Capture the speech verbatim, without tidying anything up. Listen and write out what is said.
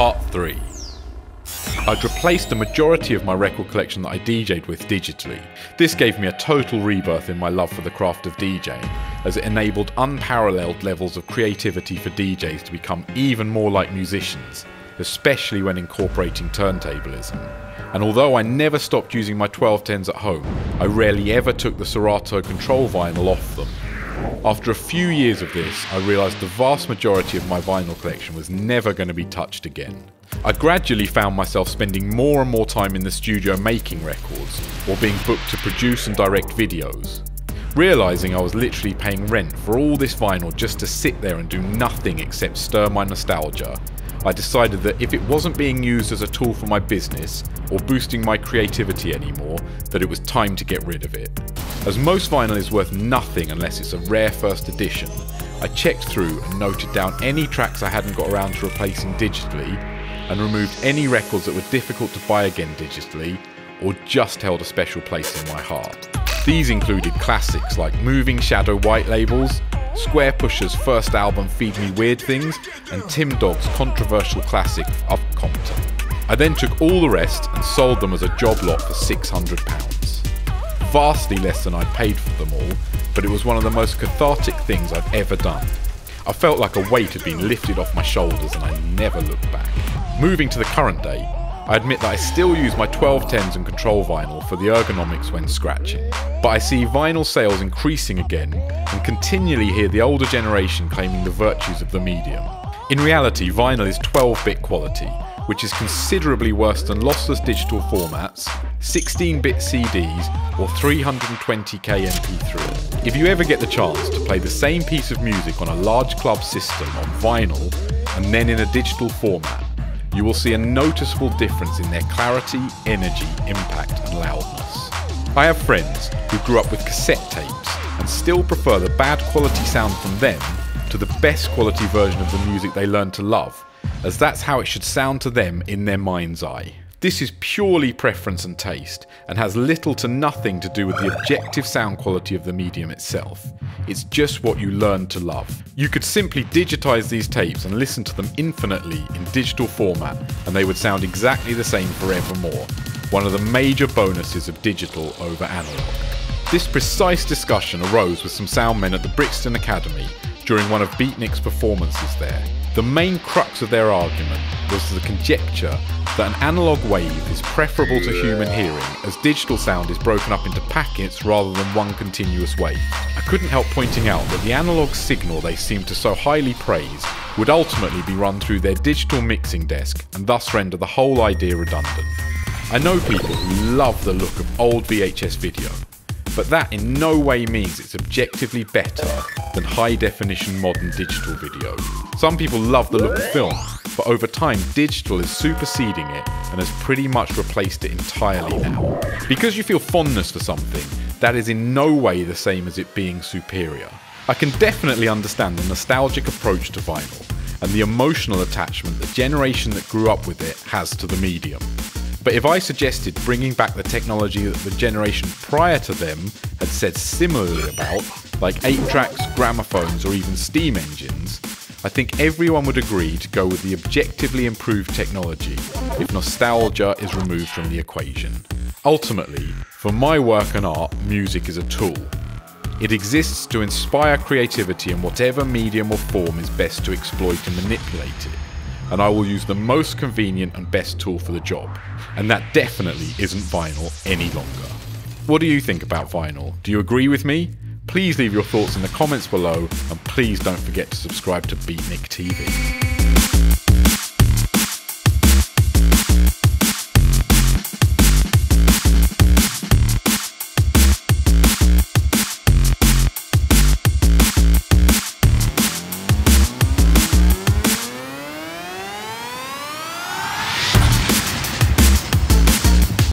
Part three. I'd replaced the majority of my record collection that I D J'd with digitally. This gave me a total rebirth in my love for the craft of DJing, as it enabled unparalleled levels of creativity for D Js to become even more like musicians, especially when incorporating turntablism. And although I never stopped using my twelve tens at home, I rarely ever took the Serato control vinyl off them. After a few years of this, I realised the vast majority of my vinyl collection was never going to be touched again. I gradually found myself spending more and more time in the studio making records, or being booked to produce and direct videos, realising I was literally paying rent for all this vinyl just to sit there and do nothing except stir my nostalgia. I decided that if it wasn't being used as a tool for my business, or boosting my creativity anymore, that it was time to get rid of it. As most vinyl is worth nothing unless it's a rare first edition, I checked through and noted down any tracks I hadn't got around to replacing digitally, and removed any records that were difficult to buy again digitally, or just held a special place in my heart. These included classics like Moving Shadow white labels, Squarepusher's first album Feed Me Weird Things, and Tim Dog's controversial classic Up Compton. I then took all the rest and sold them as a job lot for six hundred pounds. Vastly less than I paid for them all, but it was one of the most cathartic things I've ever done. I felt like a weight had been lifted off my shoulders and I never looked back. Moving to the current day, I admit that I still use my twelve tens and control vinyl for the ergonomics when scratching, but I see vinyl sales increasing again and continually hear the older generation claiming the virtues of the medium. In reality, vinyl is twelve bit quality, which is considerably worse than lossless digital formats, sixteen bit C Ds or three hundred twenty K M P three. If you ever get the chance to play the same piece of music on a large club system on vinyl and then in a digital format, you will see a noticeable difference in their clarity, energy, impact and loudness. I have friends who grew up with cassette tapes and still prefer the bad quality sound from them to the best quality version of the music they learned to love, as that's how it should sound to them in their mind's eye. This is purely preference and taste, and has little to nothing to do with the objective sound quality of the medium itself. It's just what you learn to love. You could simply digitize these tapes and listen to them infinitely in digital format, and they would sound exactly the same forevermore. One of the major bonuses of digital over analog. This precise discussion arose with some sound men at the Brixton Academy during one of Beatnik's performances there. The main crux of their argument was the conjecture that an analogue wave is preferable to human hearing, as digital sound is broken up into packets rather than one continuous wave. I couldn't help pointing out that the analogue signal they seemed to so highly praise would ultimately be run through their digital mixing desk and thus render the whole idea redundant. I know people who love the look of old V H S video, but that in no way means it's objectively better than high-definition modern digital video. Some people love the look of film, but over time digital is superseding it and has pretty much replaced it entirely now. Because you feel fondness for something, that is in no way the same as it being superior. I can definitely understand the nostalgic approach to vinyl and the emotional attachment the generation that grew up with it has to the medium. But if I suggested bringing back the technology that the generation prior to them had said similarly about, like eight tracks, gramophones or even steam engines, I think everyone would agree to go with the objectively improved technology if nostalgia is removed from the equation. Ultimately, for my work and art, music is a tool. It exists to inspire creativity in whatever medium or form is best to exploit and manipulate it. And I will use the most convenient and best tool for the job. And that definitely isn't vinyl any longer. What do you think about vinyl? Do you agree with me? Please leave your thoughts in the comments below, and please don't forget to subscribe to Beatnik T V.